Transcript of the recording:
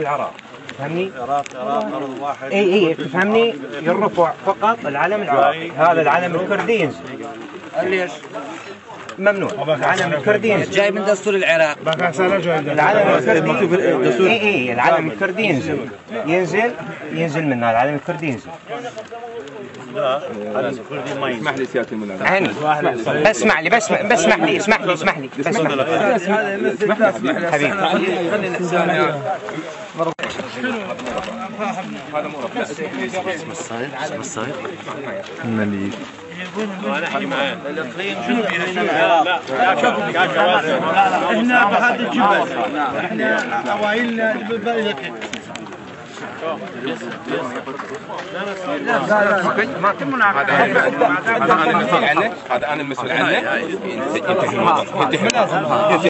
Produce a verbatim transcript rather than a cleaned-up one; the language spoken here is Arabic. العراق، فهمني؟ العراق العراق أرض واحد. اي اي تفهمني؟ يرفع فقط العلم العراقي، هذا العلم الكردي ينزل. ليش؟ ممنوع. العلم الكردي جاي من دستور العراق. العلم الكردي اي اي العلم الكردي ينزل ينزل ينزل منها العلم الكردي ينزل. لا العلم الكردي ما يسمح لي سيادة المنام. اسمح لي بس اسمح لي اسمح لي اسمح لي اسمح لي حبيبي خلينا نحسن هذا مو رفيع. انا احكي معاه الاقليم شنو بيحكي؟ لا لا لا احنا بهذا الجبل احنا اوائلنا بالاقليم. لا لا ما تم مناقشه. هذا انا المسؤول عنه، هذا انا المسؤول عنه.